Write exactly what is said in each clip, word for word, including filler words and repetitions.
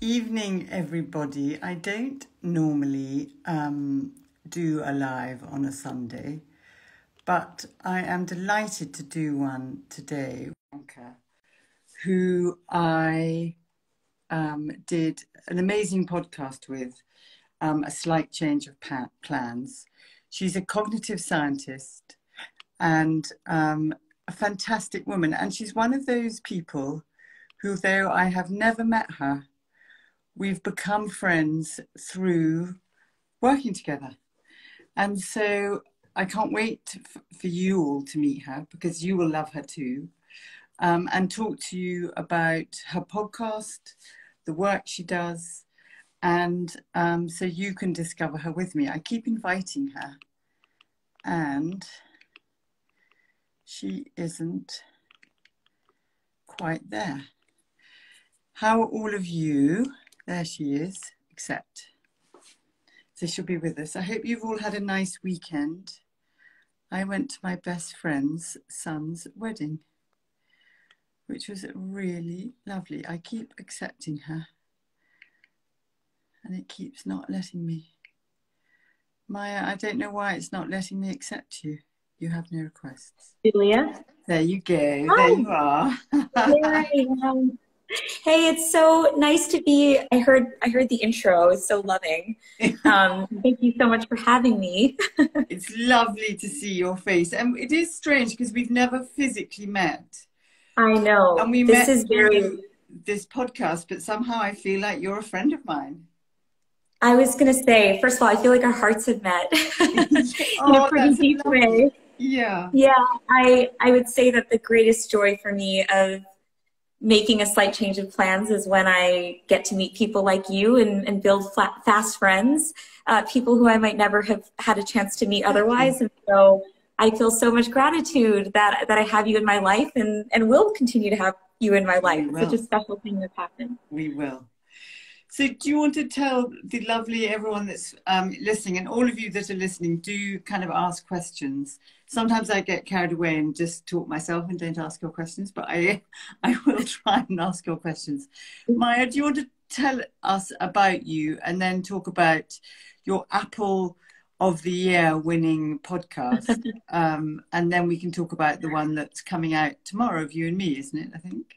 Evening, everybody. I don't normally um, do a live on a Sunday, but I am delighted to do one today. Anka, who I um, did an amazing podcast with, um, A Slight Change of Plans. She's a cognitive scientist and um, a fantastic woman. And she's one of those people who, though I have never met her, we've become friends through working together. And so I can't wait for you all to meet her, because you will love her too, um, and talk to you about her podcast, the work she does, and um, so you can discover her with me. I keep inviting her and she isn't quite there. How are all of you? There she is, except. So she'll be with us. I hope you've all had a nice weekend. I went to my best friend's son's wedding, which was really lovely. I keep accepting her, and it keeps not letting me. Maya, I don't know why it's not letting me accept you. You have no requests. Julia? There you go. Hi. There you are. Yay. Um... Hey, it's so nice to be. I heard I heard the intro. It's so loving. Um, thank you so much for having me. It's lovely to see your face. And it is strange because we've never physically met. I know. And we this met is very this podcast, but somehow I feel like you're a friend of mine. I was going to say, first of all, I feel like our hearts have met oh, in a pretty deep lovely. way. Yeah. Yeah, I, I would say that the greatest joy for me of making a slight change of plans is when I get to meet people like you and, and build flat, fast friends, uh, people who I might never have had a chance to meet otherwise. And so I feel so much gratitude that, that I have you in my life and, and will continue to have you in my life. It's such a special thing that's happened. We will. So do you want to tell the lovely everyone that's um, listening, and all of you that are listening, do kind of ask questions. Sometimes I get carried away and just talk myself and don't ask your questions, but I, I will try and ask your questions. Maya, do you want to tell us about you and then talk about your Apple of the Year winning podcast? um, and then we can talk about the one that's coming out tomorrow of you and me, isn't it, I think?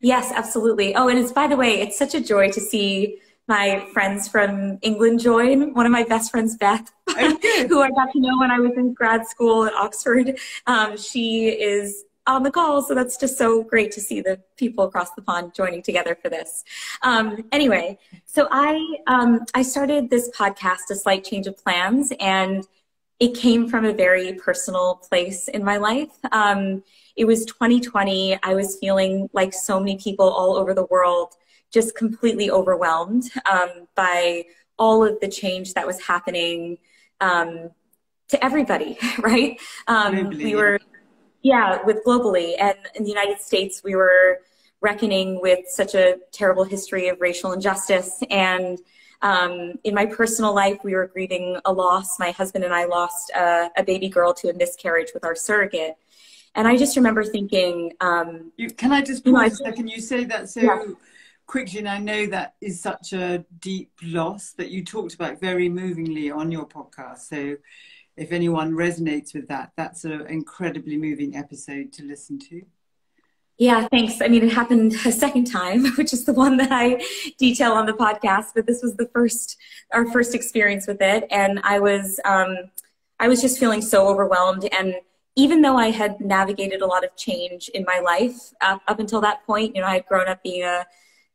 Yes, absolutely. Oh, and it's, by the way, it's such a joy to see my friends from England join. One of my best friends, Beth, who I got to know when I was in grad school at Oxford. Um, she is on the call, so that's just so great to see the people across the pond joining together for this. Um, anyway, so I, um, I started this podcast, A Slight Change of Plans, and it came from a very personal place in my life. Um, It was twenty twenty. I was feeling like so many people all over the world, just completely overwhelmed um, by all of the change that was happening um, to everybody, right? Um, we were, yeah, with globally. And in the United States, we were reckoning with such a terrible history of racial injustice. And um, in my personal life, we were grieving a loss. My husband and I lost a, a baby girl to a miscarriage with our surrogate. And I just remember thinking... Um, you, can I just pause no, I, a second? You say that so yeah. quickly, and I know that is such a deep loss that you talked about very movingly on your podcast. So if anyone resonates with that, that's an incredibly moving episode to listen to. Yeah, thanks. I mean, it happened a second time, which is the one that I detail on the podcast, but this was the first, our first experience with it. And I was, um, I was just feeling so overwhelmed, and even though I had navigated a lot of change in my life uh, up until that point, you know, I had grown up being a,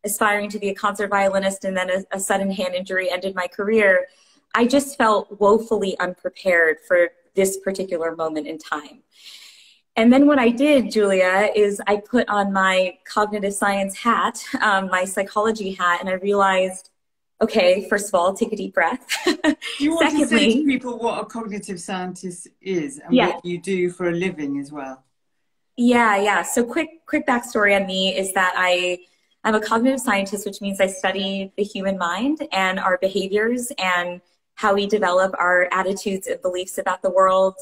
aspiring to be a concert violinist, and then a, a sudden hand injury ended my career. I just felt woefully unprepared for this particular moment in time. And then what I did, Julia, is I put on my cognitive science hat, um, my psychology hat, and I realized, okay, first of all, take a deep breath. You want Secondly, to say to people what a cognitive scientist is and yeah. what you do for a living as well. Yeah, yeah. So quick quick backstory on me is that I, I'm a cognitive scientist, which means I study the human mind and our behaviors and how we develop our attitudes and beliefs about the world,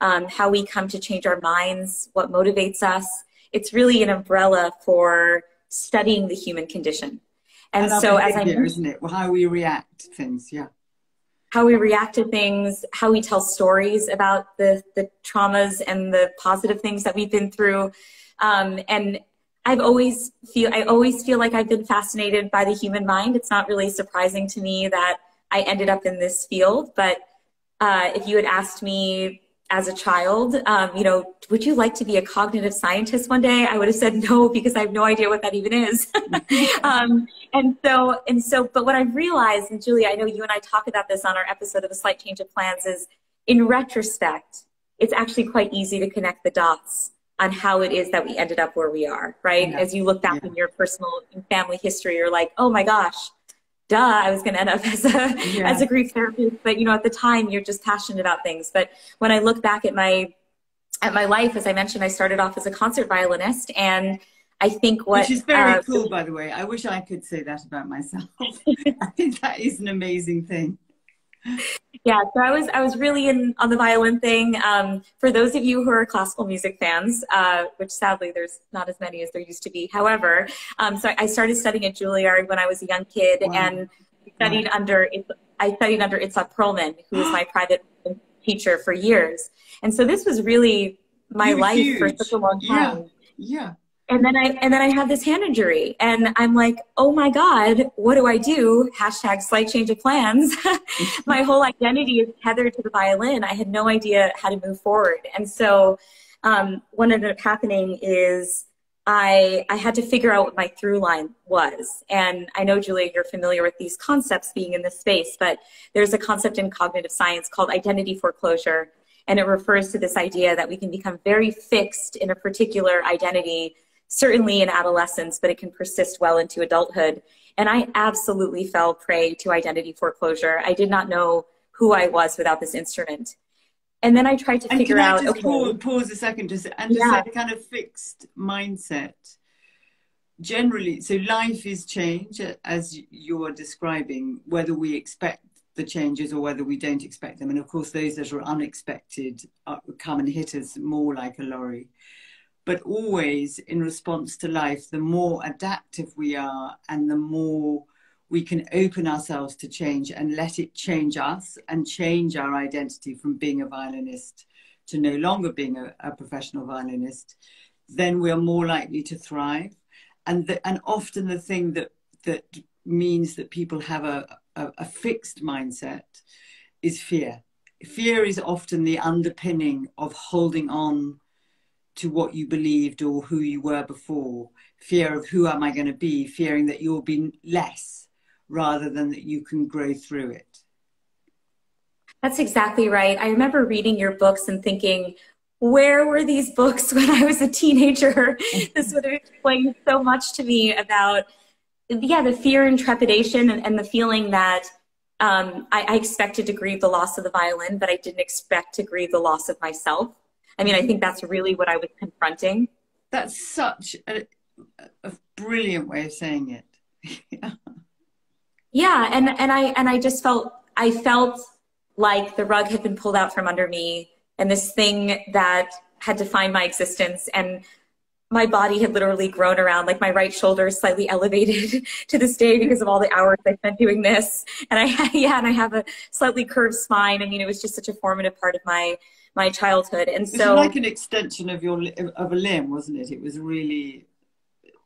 um, how we come to change our minds, what motivates us. It's really an umbrella for studying the human condition. And That'll so as I mentioned, isn't it? How we react to things, yeah. How we react to things, how we tell stories about the, the traumas and the positive things that we've been through. Um, and I've always feel, I always feel like I've been fascinated by the human mind. It's not really surprising to me that I ended up in this field. But uh, if you had asked me as a child, um, you know, would you like to be a cognitive scientist one day? I would have said no, because I have no idea what that even is. um, and so, and so, but what I've realized, and Julia, I know you and I talk about this on our episode of A Slight Change of Plans, is in retrospect, it's actually quite easy to connect the dots on how it is that we ended up where we are, right? Yeah. As you look back yeah. in your personal family history, you're like, oh my gosh, duh, I was going to end up as a, yeah. as a grief therapist. But, you know, at the time, you're just passionate about things. But when I look back at my, at my life, as I mentioned, I started off as a concert violinist. And I think what... Which is very uh, cool, by the way. I wish I could say that about myself. I think that is an amazing thing. Yeah, so I was, I was really in on the violin thing. Um, for those of you who are classical music fans, uh, which sadly there's not as many as there used to be. However, um, so I started studying at Juilliard when I was a young kid, wow. and studied wow. under I studied under Itzhak Perlman, who was my private teacher for years. And so this was really my You're life huge. for such a long time. Yeah. yeah. And then I and then I had this hand injury, and I'm like, oh my God, what do I do? Hashtag slight change of plans. My whole identity is tethered to the violin. I had no idea how to move forward. And so um, what ended up happening is I I had to figure out what my through line was. And I know, Julia, you're familiar with these concepts being in this space, but there's a concept in cognitive science called identity foreclosure, and it refers to this idea that we can become very fixed in a particular identity, certainly in adolescence, but it can persist well into adulthood. And I absolutely fell prey to identity foreclosure. I did not know who I was without this instrument. And then I tried to and figure out... Can I just okay, pause, pause a second? Just, and just yeah. that kind of fixed mindset. Generally, so life is change, as you are describing, whether we expect the changes or whether we don't expect them. And of course, those that are unexpected are, come and hit us more like a lorry. But always in response to life, the more adaptive we are and the more we can open ourselves to change and let it change us and change our identity from being a violinist to no longer being a, a professional violinist, then we are more likely to thrive. And, the, and often the thing that, that means that people have a, a, a fixed mindset is fear. Fear is often the underpinning of holding on to what you believed or who you were before. Fear of who am I going to be, fearing that you'll be less rather than that you can grow through it. That's exactly right. I remember reading your books and thinking, where were these books when I was a teenager? This would have explained so much to me about, yeah, the fear and trepidation and, and the feeling that um, I, I expected to grieve the loss of the violin, but I didn't expect to grieve the loss of myself. I mean, I think that's really what I was confronting. That's such a, a brilliant way of saying it. yeah. yeah, and and I and I just felt I felt like the rug had been pulled out from under me, and this thing that had defined my existence, and my body had literally grown around, like my right shoulder is slightly elevated to this day because of all the hours I spent doing this, and I yeah, and I have a slightly curved spine. I mean, it was just such a formative part of my. my childhood. And so it's like an extension of your of a limb, wasn't it? It was really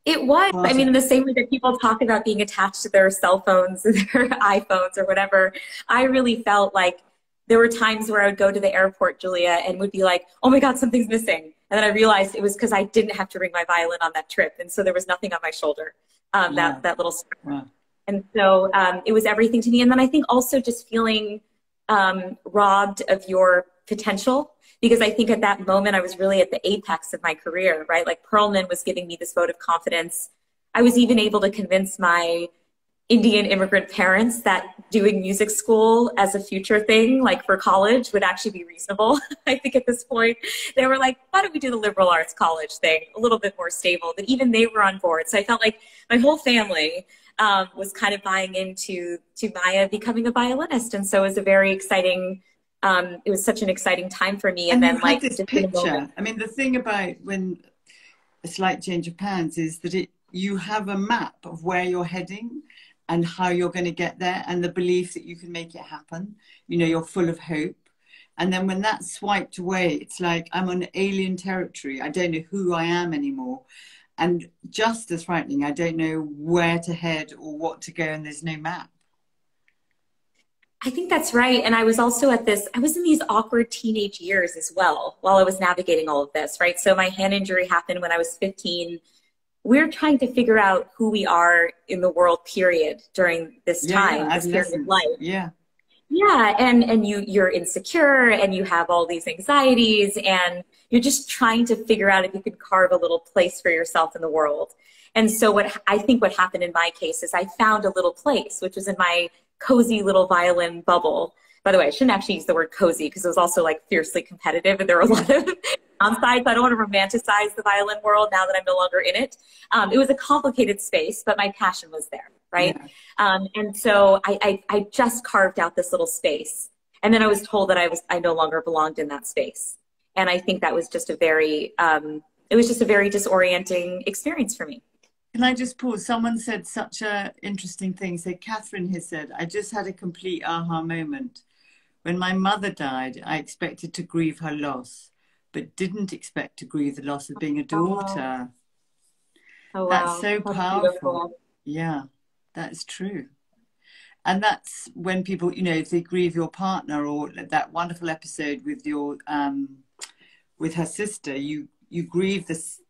it was awesome. I mean, in the same way that people talk about being attached to their cell phones and their iPhones or whatever, I really felt like there were times where I would go to the airport, Julia, and would be like, oh my God, something's missing. And then I realized it was because I didn't have to bring my violin on that trip, and so there was nothing on my shoulder, um, yeah. that, that little strap. Yeah. And so um, it was everything to me. And then I think also just feeling um, robbed of your potential, because I think at that moment I was really at the apex of my career, right? Like Perlman was giving me this vote of confidence. I was even able to convince my Indian immigrant parents that doing music school as a future thing, like for college, would actually be reasonable. I think at this point they were like, why don't we do the liberal arts college thing, a little bit more stable? But even they were on board. So I felt like my whole family um, was kind of buying into to Maya becoming a violinist. And so it was a very exciting Um, it was such an exciting time for me. And, and then like this picture, I mean, the thing about when A Slight Change of Plans is that it, you have a map of where you're heading, and how you're going to get there, and the belief that you can make it happen. You know, you're full of hope. And then when that's swiped away, it's like, I'm on alien territory. I don't know who I am anymore. And just as frightening, I don't know where to head or what to go, and there's no map. I think that's right. And I was also at this, I was in these awkward teenage years as well, while I was navigating all of this, right? So my hand injury happened when I was fifteen. We're trying to figure out who we are in the world, period, during this yeah, time, yeah, this I've period listened. of life. Yeah. Yeah. And, and you, you're insecure and you have all these anxieties and you're just trying to figure out if you could carve a little place for yourself in the world. And so what I think what happened in my case is I found a little place, which was in my cozy little violin bubble. By the way, I shouldn't actually use the word cozy because it was also like fiercely competitive and there were a lot of downsides. I don't want to romanticize the violin world now that I'm no longer in it. Um, it was a complicated space, but my passion was there. Right. Yeah. Um, and so I, I, I just carved out this little space, and then I was told that I was, I no longer belonged in that space. And I think that was just a very, um, it was just a very disorienting experience for me. Can I just pause? Someone said such a interesting thing. So Catherine has said, I just had a complete aha moment. When my mother died, I expected to grieve her loss, but didn't expect to grieve the loss of being a daughter. Oh, wow. That's so That's powerful. Beautiful. Yeah. That's true. And that's when people, you know, if they grieve your partner, or that wonderful episode with your, um, with her sister, you, you grieve this,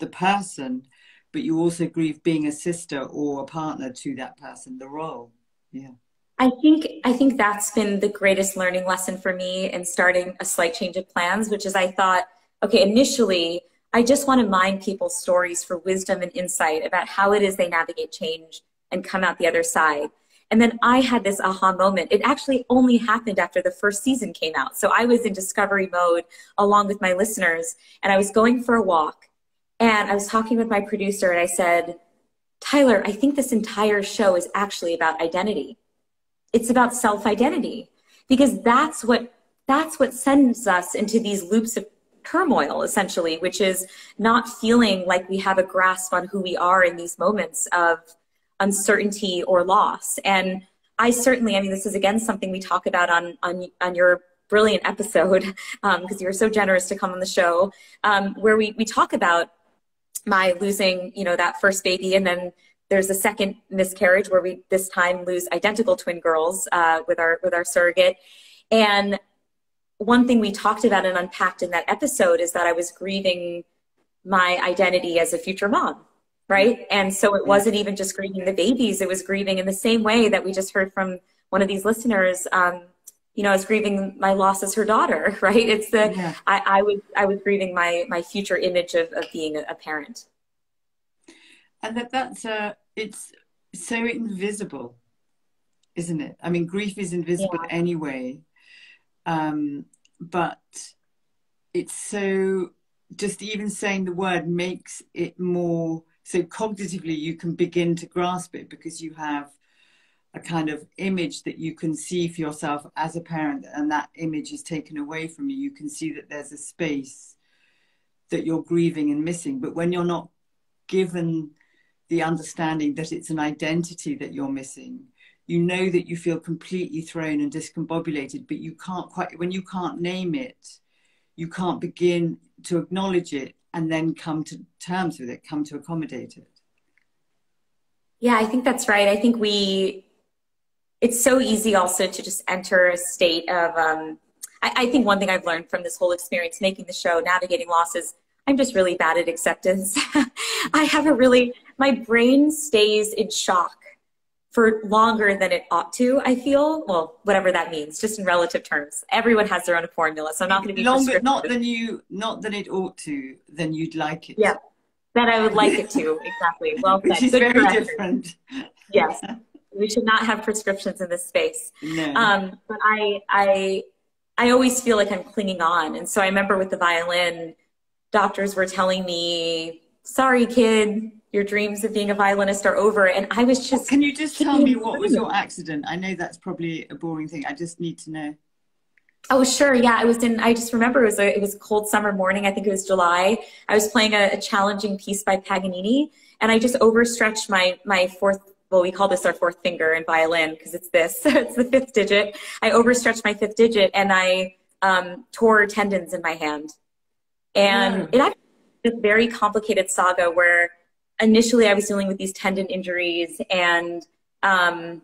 the person, but you also grieve being a sister or a partner to that person, the role. Yeah. I think, I think that's been the greatest learning lesson for me in starting A Slight Change of Plans, which is I thought, okay, initially, I just want to mine people's stories for wisdom and insight about how it is they navigate change and come out the other side. And then I had this aha moment. It actually only happened after the first season came out. So I was in discovery mode along with my listeners, and I was going for a walk, and I was talking with my producer, and I said, Tyler, I think this entire show is actually about identity. It's about self-identity, because that's what, that's what sends us into these loops of turmoil, essentially, which is not feeling like we have a grasp on who we are in these moments of uncertainty or loss. And I certainly, I mean, this is again something we talk about on on, on your brilliant episode, because um, you were so generous to come on the show, um, where we, we talk about my losing, you know, that first baby, and then there's a second miscarriage where we this time lose identical twin girls uh, with our with our surrogate. And one thing we talked about and unpacked in that episode is that I was grieving my identity as a future mom. Right. And so it wasn't even just grieving the babies. It was grieving in the same way that we just heard from one of these listeners. Um, you know, I was grieving my loss as her daughter. Right. It's the yeah. I, I was I was grieving my my future image of, of being a parent. And that that's uh, it's so invisible, isn't it? I mean, grief is invisible yeah. anyway, um, but it's so just even saying the word makes it more. So cognitively, you can begin to grasp it because you have a kind of image that you can see for yourself as a parent, and that image is taken away from you. You can see that there's a space that you're grieving and missing. But when you're not given the understanding that it's an identity that you're missing, you know that you feel completely thrown and discombobulated, but you can't quite, when you can't name it, you can't begin to acknowledge it and then come to terms with it, come to accommodate it. Yeah, I think that's right. I think we, it's so easy also to just enter a state of, um, I, I think one thing I've learned from this whole experience, making the show, navigating loss, is I'm just really bad at acceptance. I have a really, my brain stays in shock for longer than it ought to, I feel. Well, whatever that means, just in relative terms. Everyone has their own formula, so I'm not going to be longer. Not than you, not than it ought to, then you'd like it. Yeah, that I would like it to, exactly. Well said. Which is very different. Yes, we should not have prescriptions in this space. No. Um, but I, I, I always feel like I'm clinging on, and so I remember with the violin, doctors were telling me, "Sorry, kid, your dreams of being a violinist are over." And I was just... Can you just tell me what was your accident? I know that's probably a boring thing. I just need to know. Oh, sure. Yeah, I was in... I just remember it was a, it was a cold summer morning. I think it was July. I was playing a, a challenging piece by Paganini, and I just overstretched my, my fourth well, we call this our fourth finger in violin because it's this, it's the fifth digit. I overstretched my fifth digit and I um, tore tendons in my hand. And mm. it actually was a very complicated saga where initially I was dealing with these tendon injuries and um,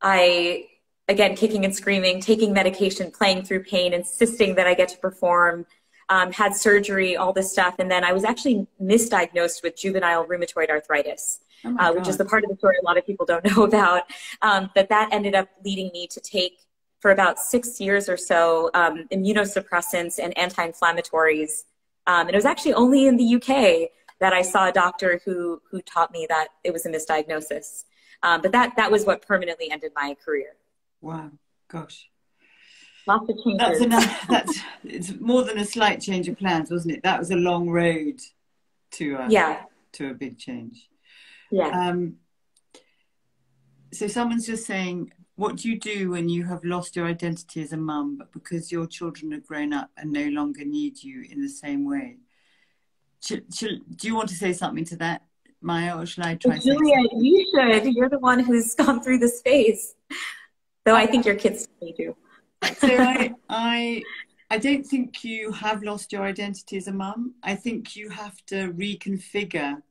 I, again, kicking and screaming, taking medication, playing through pain, insisting that I get to perform, um, had surgery, all this stuff. And then I was actually misdiagnosed with juvenile rheumatoid arthritis, oh uh, which is the part of the story a lot of people don't know about. Um, but that ended up leading me to take, for about six years or so, um, immunosuppressants and anti-inflammatories. Um, and it was actually only in the U K that I saw a doctor who, who taught me that it was a misdiagnosis. Um, but that, that was what permanently ended my career. Wow, gosh. Lots of changes. That's another, that's, it's more than a slight change of plans, wasn't it? That was a long road to a, yeah. to a big change. Yeah. Um, so someone's just saying, what do you do when you have lost your identity as a mum, but because your children have grown up and no longer need you in the same way? Should, should, do you want to say something to that, Maya, or shall I try? Julia, you should. You're the one who's gone through this phase. Though I think your kids do too. So I, I, I don't think you have lost your identity as a mum. I think you have to reconfigure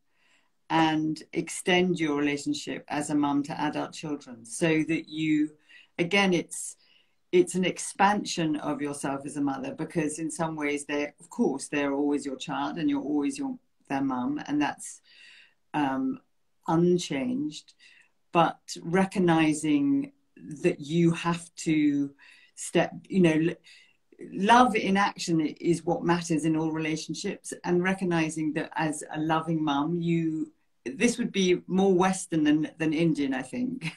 and extend your relationship as a mum to adult children, so that you, again, it's it's an expansion of yourself as a mother, because in some ways they, of course, they're always your child and you're always your their mum, and that's um, unchanged. But recognizing that you have to step, you know, love in action is what matters in all relationships, and recognizing that as a loving mum, you, this would be more Western than, than Indian, I think,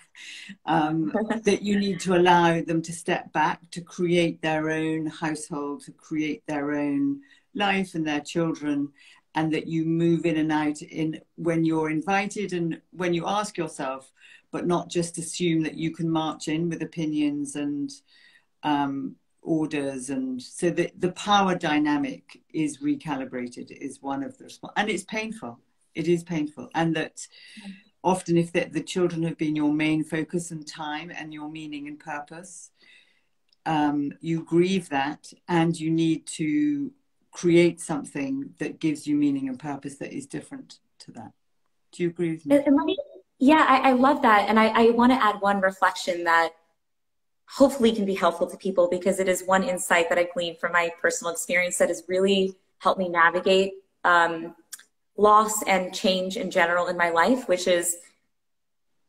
um, that you need to allow them to step back, to create their own household, to create their own life and their children, and that you move in and out in when you're invited and when you ask yourself, but not just assume that you can march in with opinions and um, orders. And so the, the power dynamic is recalibrated, is one of the response. And it's painful, it is painful. And that often if the, the children have been your main focus and time and your meaning and purpose, um, you grieve that and you need to create something that gives you meaning and purpose that is different to that. Do you agree with me? And let me yeah, I, I love that. And I, I want to add one reflection that hopefully can be helpful to people, because it is one insight that I gleaned from my personal experience that has really helped me navigate um, loss and change in general in my life, which is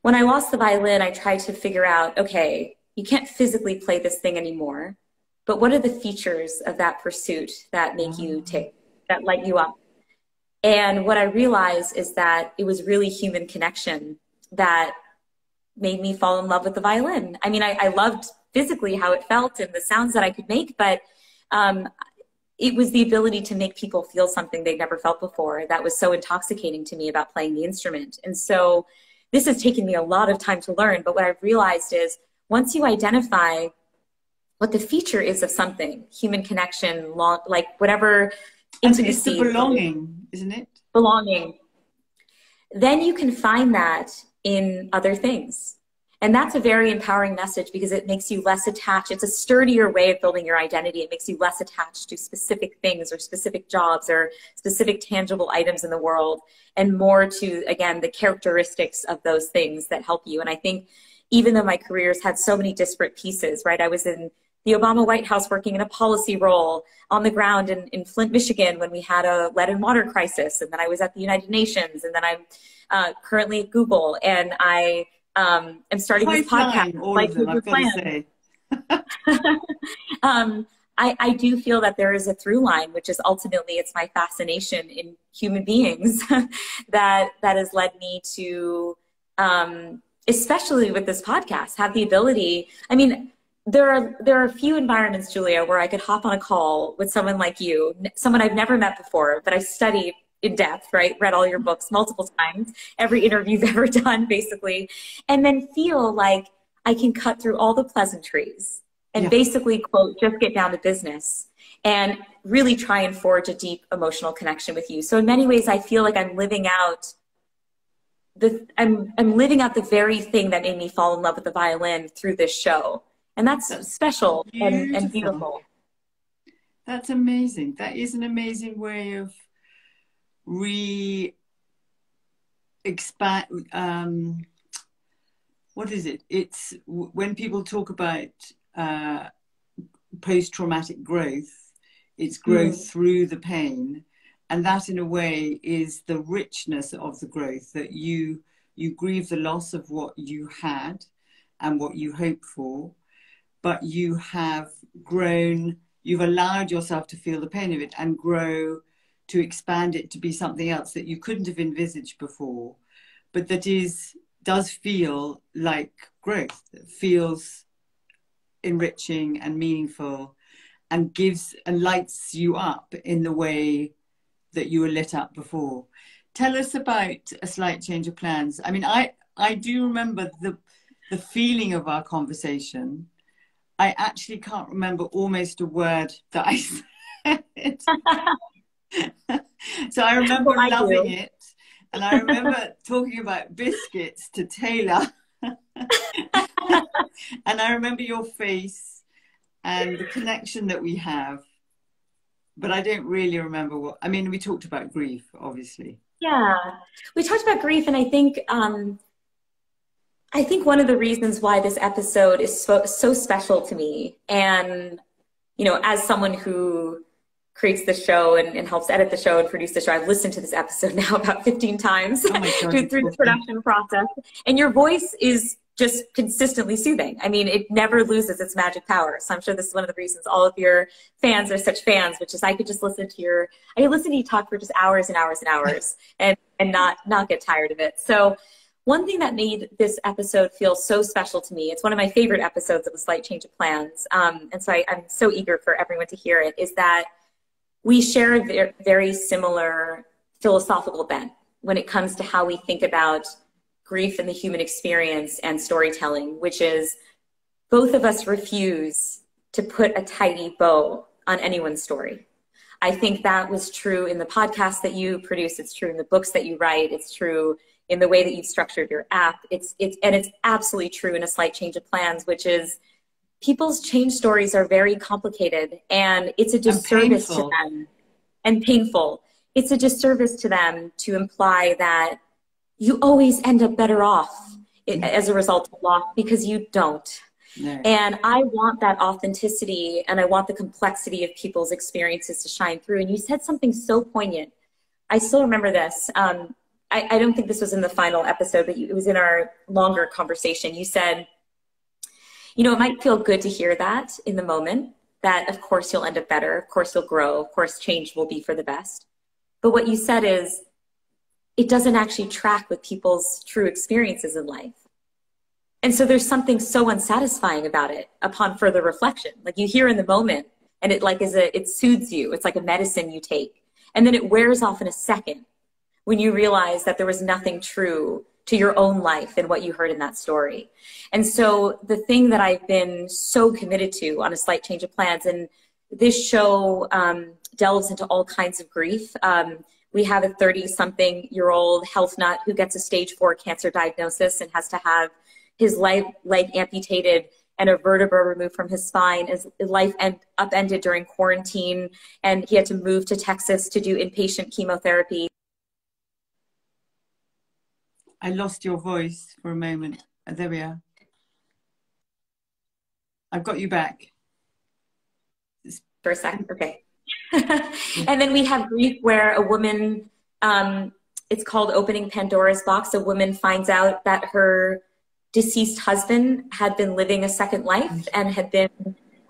when I lost the violin, I tried to figure out, okay, you can't physically play this thing anymore, but what are the features of that pursuit that make you tick, that light you up? And what I realized is that it was really human connection that made me fall in love with the violin. I mean, I, I loved physically how it felt and the sounds that I could make, but um, it was the ability to make people feel something they'd never felt before that was so intoxicating to me about playing the instrument. And so this has taken me a lot of time to learn, but what I've realized is once you identify what the feature is of something, human connection, long, like whatever intimacy. It's the belonging, isn't it? Belonging. Then you can find that in other things. And that's a very empowering message, because it makes you less attached. It's a sturdier way of building your identity. It makes you less attached to specific things or specific jobs or specific tangible items in the world, and more to, again, the characteristics of those things that help you. And I think even though my career's had so many disparate pieces, right? I was in the Obama White House working in a policy role, on the ground in, in Flint, Michigan, when we had a lead and water crisis. And then I was at the United Nations. And then I'm uh, currently at Google. And I um, am starting this podcast. Like you planned. um, I, I do feel that there is a through line, which is ultimately it's my fascination in human beings that, that has led me to, um, especially with this podcast, have the ability, I mean, There are there are a few environments, Julia, where I could hop on a call with someone like you, someone I've never met before, but I've studied in depth, right? Read all your books multiple times, every interview you've ever done, basically, and then feel like I can cut through all the pleasantries and yeah. basically, quote, just get down to business and really try and forge a deep emotional connection with you. So in many ways, I feel like I'm living out the I'm I'm living out the very thing that made me fall in love with the violin through this show, and that's, that's special beautiful. And, and beautiful. That's amazing. That is an amazing way of re expand. Um, what is it? It's when people talk about uh, post-traumatic growth. It's growth mm. through the pain. And that, in a way, is the richness of the growth, that you you grieve the loss of what you had and what you hoped for, but you have grown, you've allowed yourself to feel the pain of it and grow to expand it to be something else that you couldn't have envisaged before, but that is does feel like growth, that feels enriching and meaningful and gives and lights you up in the way that you were lit up before. Tell us about A Slight Change of Plans. I mean, I, I do remember the, the feeling of our conversation. I actually can't remember almost a word that I said. So I remember well, I loving do. it. And I remember talking about biscuits to Taylor. And I remember your face and the connection that we have. But I don't really remember what, I mean, we talked about grief, obviously. Yeah, we talked about grief. And I think, um, I think one of the reasons why this episode is so, so special to me, and, you know, as someone who creates the show and, and helps edit the show and produce the show, I've listened to this episode now about fifteen times oh my God, through, through the production process. And your voice is just consistently soothing. I mean, it never loses its magic power. So I'm sure this is one of the reasons all of your fans are such fans, which is I could just listen to your, I could listen to you talk for just hours and hours and hours and, and not, not get tired of it. So one thing that made this episode feel so special to me, it's one of my favorite episodes of A Slight Change of Plans. Um, and so I, I'm so eager for everyone to hear it, is that we share a very, very similar philosophical bent when it comes to how we think about grief and the human experience and storytelling, which is both of us refuse to put a tidy bow on anyone's story. I think that was true in the podcast that you produce. It's true in the books that you write. It's true in the way that you've structured your app. It's, it's, and it's absolutely true in A Slight Change of Plans, which is people's change stories are very complicated, and it's a disservice to them. And painful. It's a disservice to them to imply that you always end up better off as a result of loss, because you don't. No. And I want that authenticity, and I want the complexity of people's experiences to shine through. And you said something so poignant. I still remember this. Um, I, I don't think this was in the final episode, but you, it was in our longer conversation. You said, you know, it might feel good to hear that in the moment, that of course you'll end up better. Of course you'll grow. Of course change will be for the best. But what you said is, it doesn't actually track with people's true experiences in life. And so there's something so unsatisfying about it upon further reflection. Like you hear in the moment and it like is a, it soothes you. It's like a medicine you take. And then it wears off in a second when you realize that there was nothing true to your own life and what you heard in that story. And so the thing that I've been so committed to on A Slight Change of Plans, and this show um, delves into all kinds of grief. Um, We have a thirty-something-year-old health nut who gets a stage four cancer diagnosis and has to have his leg, leg amputated and a vertebra removed from his spine. His life end, upended during quarantine, and he had to move to Texas to do inpatient chemotherapy. I lost your voice for a moment. There we are. I've got you back. For a second, okay. And then we have grief where a woman, um, it's called Opening Pandora's Box. A woman finds out that her deceased husband had been living a second life and had been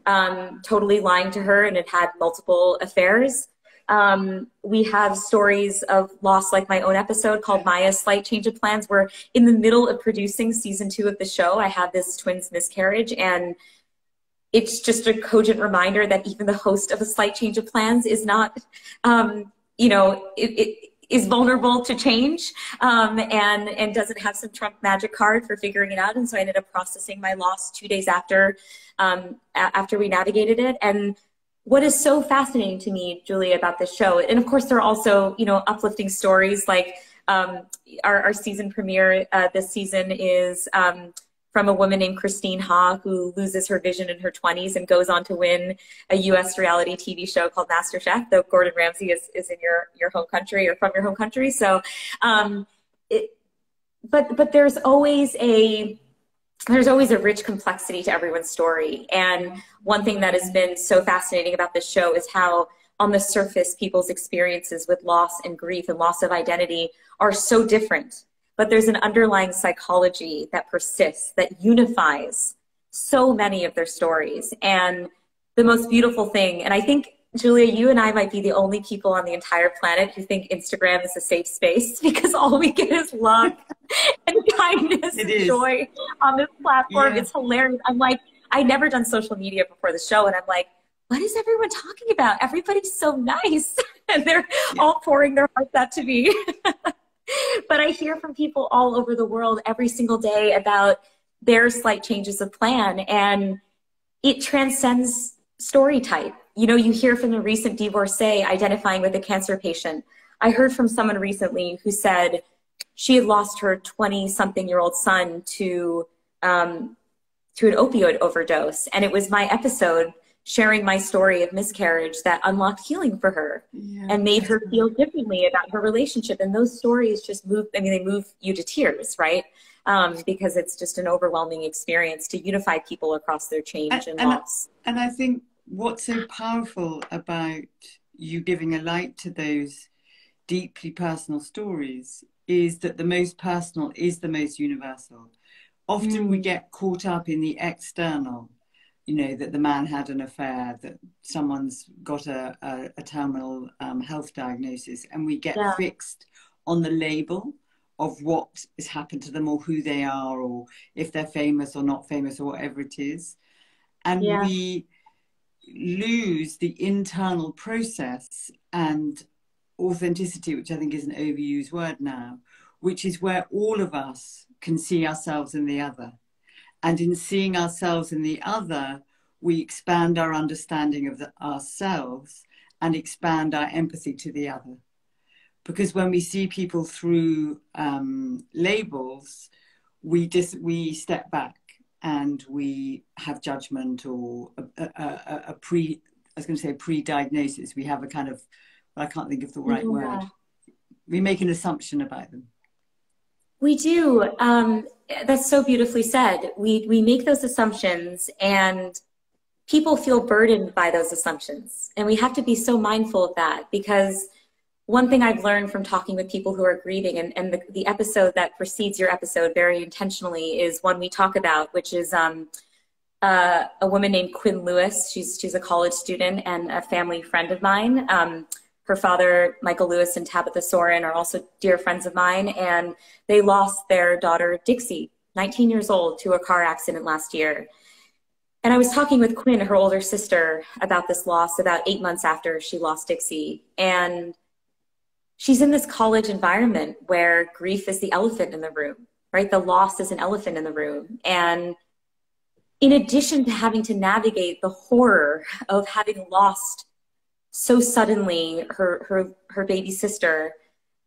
um, totally lying to her and had had multiple affairs. Um, we have stories of loss, like my own episode called Maya's Slight Change of Plans, where in the middle of producing season two of the show, I had this twins miscarriage, and it's just a cogent reminder that even the host of A Slight Change of Plans is not, um, you know, it, it is vulnerable to change um, and, and doesn't have some Trump magic card for figuring it out. And so I ended up processing my loss two days after, um, after we navigated it. And what is so fascinating to me, Julie, about this show, and of course there are also, you know, uplifting stories like Um, our, our season premiere uh, this season is um, from a woman named Christine Ha, who loses her vision in her twenties and goes on to win a U S reality T V show called MasterChef, though Gordon Ramsay is, is in your, your home country or from your home country. So, um, it, but, but there's always a, there's always a rich complexity to everyone's story. And one thing that has been so fascinating about this show is how on the surface, people's experiences with loss and grief and loss of identity are so different, but there's an underlying psychology that persists, that unifies so many of their stories. And the most beautiful thing, and I think, Julia, you and I might be the only people on the entire planet who think Instagram is a safe space, because all we get is love and kindness it and is. joy on this platform. Yeah. It's hilarious. I'm like, I'd never done social media before the show, and I'm like, what is everyone talking about? Everybody's so nice. And they're yeah. all pouring their hearts out to me. But I hear from people all over the world every single day about their slight changes of plan, and it transcends story type. You know, you hear from a recent divorcee identifying with a cancer patient. I heard from someone recently who said she had lost her twenty-something-year-old son to, um, to an opioid overdose, and it was my episode sharing my story of miscarriage that unlocked healing for her yeah, and made her feel differently about her relationship. And those stories just move, I mean, they move you to tears, right? Um, because it's just an overwhelming experience to unify people across their change and, and, and loss. I, and I think what's so powerful about you giving a light to those deeply personal stories is that the most personal is the most universal. Often mm. we get caught up in the external, you know, that the man had an affair, that someone's got a, a, a terminal um, health diagnosis, and we get yeah. fixed on the label of what has happened to them or who they are or if they're famous or not famous or whatever it is. And yeah. we lose the internal process and authenticity, which I think is an overused word now, which is where all of us can see ourselves in the other. And in seeing ourselves in the other, we expand our understanding of the, ourselves and expand our empathy to the other. Because when we see people through um, labels, we, dis we step back and we have judgment or a, a, a, a pre, I was going to say a pre-diagnosis. We have a kind of, well, I can't think of the right yeah. word. We make an assumption about them. We do. Um, that's so beautifully said. We, we make those assumptions, and people feel burdened by those assumptions. And we have to be so mindful of that, because one thing I've learned from talking with people who are grieving, and, and the, the episode that precedes your episode very intentionally is one we talk about, which is um, uh, a woman named Quinn Lewis. She's, she's a college student and a family friend of mine. Um, Her father, Michael Lewis, and Tabitha Soren are also dear friends of mine, and they lost their daughter, Dixie, nineteen years old, to a car accident last year. And I was talking with Quinn, her older sister, about this loss about eight months after she lost Dixie. And she's in this college environment where grief is the elephant in the room, right? The loss is an elephant in the room. And in addition to having to navigate the horror of having lost so suddenly her, her, her baby sister,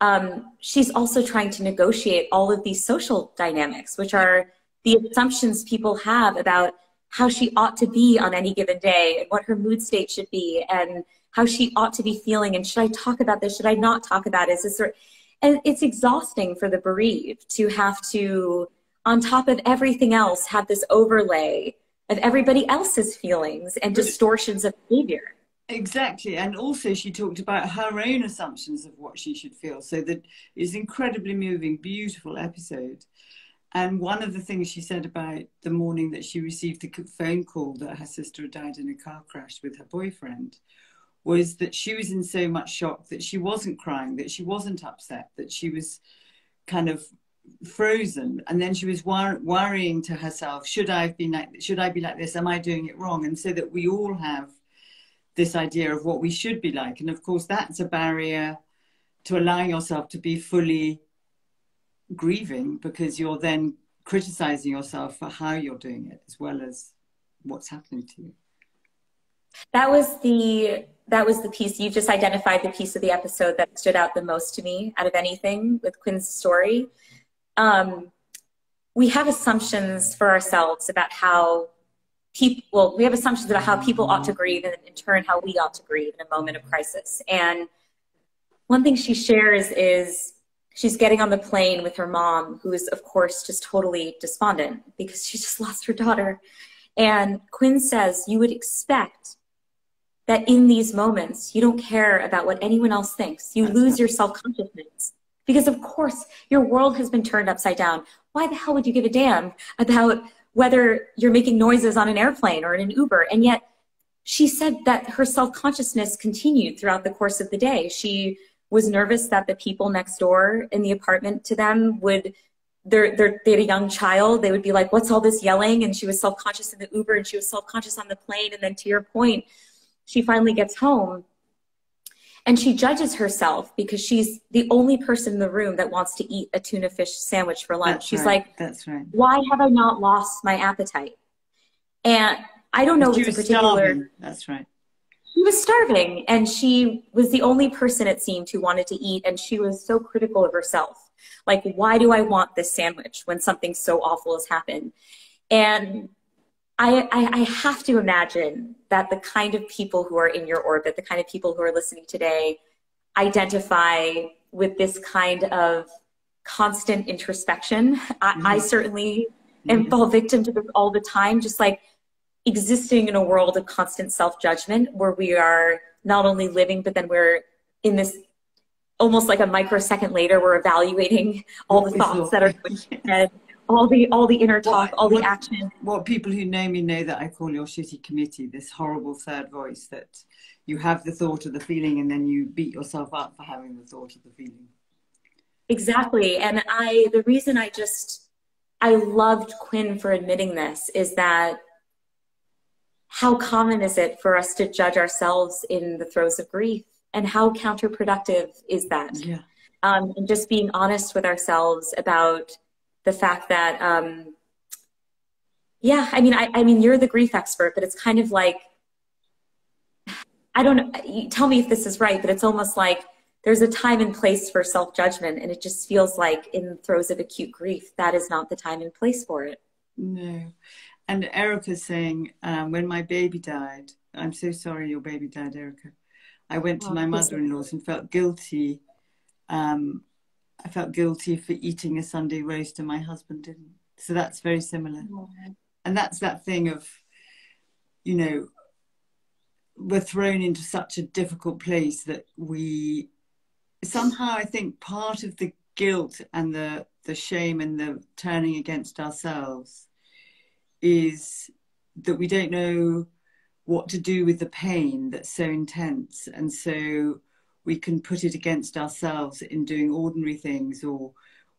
um, she's also trying to negotiate all of these social dynamics, which are the assumptions people have about how she ought to be on any given day and what her mood state should be and how she ought to be feeling. And should I talk about this? Should I not talk about it? Is this, and it's exhausting for the bereaved to have to, on top of everything else, have this overlay of everybody else's feelings and distortions of behavior. Exactly. And also she talked about her own assumptions of what she should feel. So that is an incredibly moving, beautiful episode. And one of the things she said about the morning that she received the phone call that her sister had died in a car crash with her boyfriend was that she was in so much shock that she wasn't crying, that she wasn't upset, that she was kind of frozen. And then she was wor worrying to herself, should I be like, should I be like this? Am I doing it wrong? And so that we all have this idea of what we should be like. And of course, that's a barrier to allowing yourself to be fully grieving, because you're then criticizing yourself for how you're doing it as well as what's happening to you. That was the that was the piece, you just identified the piece of the episode that stood out the most to me out of anything with Quinn's story. Um, we have assumptions for ourselves about how people, well, we have assumptions about how people ought to grieve, and in turn how we ought to grieve in a moment of crisis. And one thing she shares is she's getting on the plane with her mom, who is of course just totally despondent because she just lost her daughter. And Quinn says, you would expect that in these moments, you don't care about what anyone else thinks. You lose your self-consciousness because of course your world has been turned upside down. Why the hell would you give a damn about whether you're making noises on an airplane or in an Uber? And yet she said that her self-consciousness continued throughout the course of the day. She was nervous that the people next door in the apartment to them would, they're, they're, they had a young child, they would be like, what's all this yelling? And she was self-conscious in the Uber, and she was self-conscious on the plane. And then to your point, she finally gets home and she judges herself because she's the only person in the room that wants to eat a tuna fish sandwich for lunch. That's she's right. like, That's right. why have I not lost my appetite? And I don't know what's in particular. Starving. That's right. She was starving, and she was the only person, it seemed, who wanted to eat, and she was so critical of herself. Like, why do I want this sandwich when something so awful has happened? And I, I, I have to imagine that the kind of people who are in your orbit, the kind of people who are listening today, identify with this kind of constant introspection. I, mm-hmm. I certainly am mm-hmm. fall victim to this all the time, just like existing in a world of constant self-judgment where we are not only living, but then we're in this, almost like a microsecond later, we're evaluating all the thoughts that are going ahead. All the, all the inner talk, all the action. Well, people who know me know that I call your shitty committee, this horrible third voice that you have the thought of the feeling and then you beat yourself up for having the thought of the feeling. Exactly. And I, the reason I just, I loved Quinn for admitting this is that how common is it for us to judge ourselves in the throes of grief, and how counterproductive is that? Yeah. Um, and just being honest with ourselves about the fact that, um, yeah, I mean, I, I mean, you're the grief expert, but it's kind of like, I don't know, tell me if this is right, but it's almost like there's a time and place for self-judgment, and it just feels like in the throes of acute grief, that is not the time and place for it. No. And Erica's saying, um, when my baby died, I'm so sorry your baby died, Erica. I went to oh, my mother-in-law's and felt guilty. Um, I felt guilty for eating a Sunday roast and my husband didn't. So that's very similar. Yeah. And that's that thing of, you know, we're thrown into such a difficult place that we somehow, I think part of the guilt and the, the shame and the turning against ourselves is that we don't know what to do with the pain that's so intense. And so we can put it against ourselves in doing ordinary things, or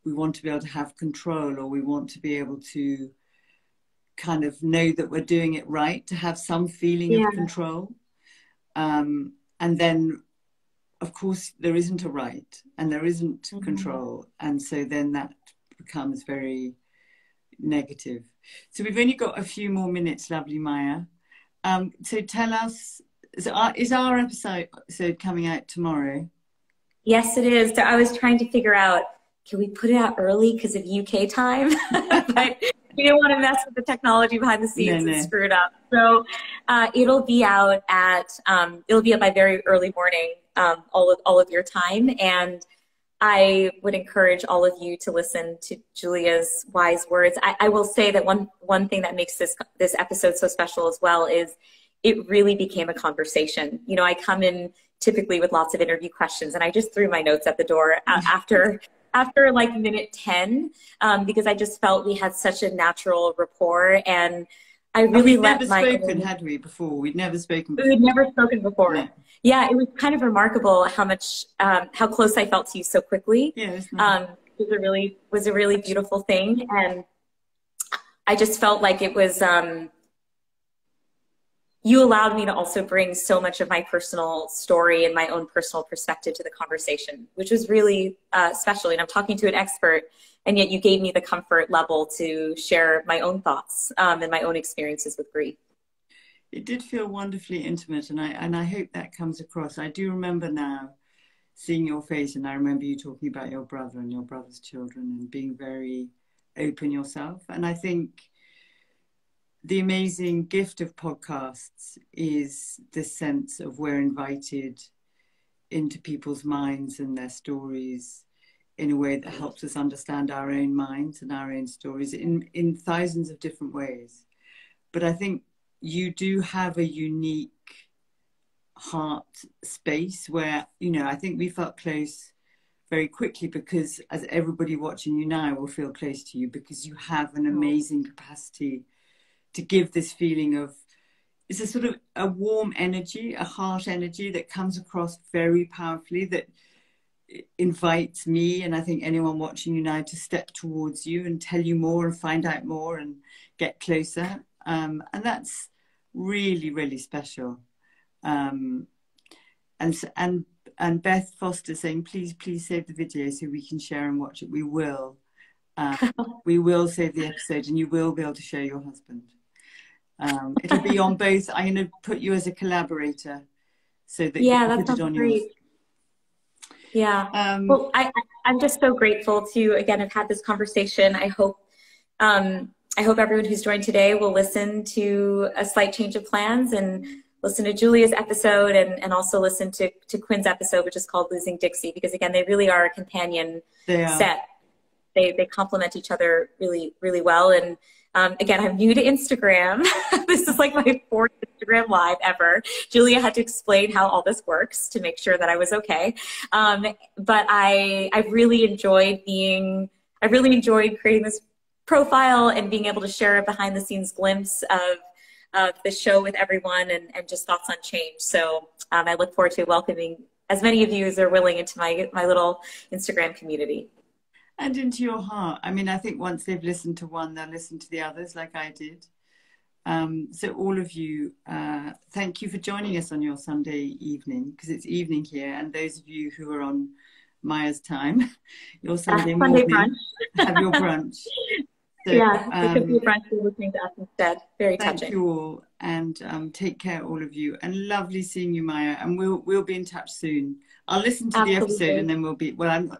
we want to be able to have control, or we want to be able to kind of know that we're doing it right, to have some feeling yeah. of control. Um, and then, of course, there isn't a right and there isn't mm-hmm. control. And so then that becomes very negative. So we've only got a few more minutes, lovely Maya. Um, so tell us, so our, is our episode coming out tomorrow? Yes, it is. So I was trying to figure out, can we put it out early because of U K time? But we didn't want to mess with the technology behind the scenes no, no. and screw it up. So uh, it'll be out at, um, it'll be up by very early morning, um, all of, all of your time. And I would encourage all of you to listen to Julia's wise words. I, I will say that one, one thing that makes this, this episode so special as well is it really became a conversation. You know, I come in typically with lots of interview questions, and I just threw my notes at the door after, after like minute ten, um, because I just felt we had such a natural rapport, and I really and let never my spoken, own... had we before? We'd never spoken before. We'd never spoken before. Yeah, yeah, it was kind of remarkable how much, um, how close I felt to you so quickly. Yeah, it was, nice. um, it was a really, was a really beautiful thing. And I just felt like it was, um, you allowed me to also bring so much of my personal story and my own personal perspective to the conversation, which was really uh, special. And I'm talking to an expert, and yet you gave me the comfort level to share my own thoughts um, and my own experiences with grief. it did feel wonderfully intimate, and I and I hope that comes across. I do remember now seeing your face, and I remember you talking about your brother and your brother's children and being very open yourself. And I think the amazing gift of podcasts is this sense of we're invited into people's minds and their stories in a way that helps us understand our own minds and our own stories in, in thousands of different ways. But I think you do have a unique heart space where, you know, I think we felt close very quickly because, as everybody watching you now will feel close to you, because you have an amazing capacity to give this feeling of, it's a sort of a warm energy, a heart energy that comes across very powerfully, that invites me, and I think anyone watching you now, to step towards you and tell you more and find out more and get closer. Um, and that's really, really special. Um, and, and, and Beth Foster saying, please, please save the video so we can share and watch it. We will. Um, we will save the episode, and you will be able to show your husband. Um, it'll be on both. I'm going to put you as a collaborator so that yeah, you can put it on yours. Yeah. Um, well, I, I'm just so grateful to, again, have had this conversation. I hope, um, I hope everyone who's joined today will listen to A Slight Change of Plans and listen to Julia's episode, and, and also listen to, to Quinn's episode, which is called Losing Dixie, because, again, they really are a companion they are. set. They, they complement each other really, really well. And um, again, I'm new to Instagram. This is like my fourth Instagram live ever. Julia had to explain how all this works to make sure that I was okay. Um, but I, I really enjoyed being, I really enjoyed creating this profile and being able to share a behind the scenes glimpse of, of the show with everyone, and, and just thoughts on change. So um, I look forward to welcoming as many of you as are willing into my, my little Instagram community. And into your heart. I mean, I think once they've listened to one, they'll listen to the others, like I did. Um, so all of you, uh, thank you for joining us on your Sunday evening, because it's evening here. And those of you who are on Maya's time, your Sunday uh, morning, brunch. Have your brunch. So, yeah, um, it could be a brunch you're listening to us instead. Very touching. Thank you all, and um, take care, all of you. And lovely seeing you, Maya. And we'll we'll be in touch soon. I'll listen to Absolutely. the episode, and then we'll be. Well, I'm.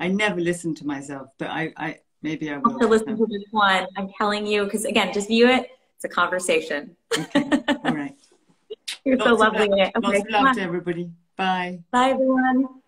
I never listen to myself, but I, I maybe I will. I'll have to listen to this one. I'm telling you, because again, just view it. It's a conversation. Okay. All right. You're lots so lovely. Love, okay. Lots of love to everybody. Bye. Bye, everyone.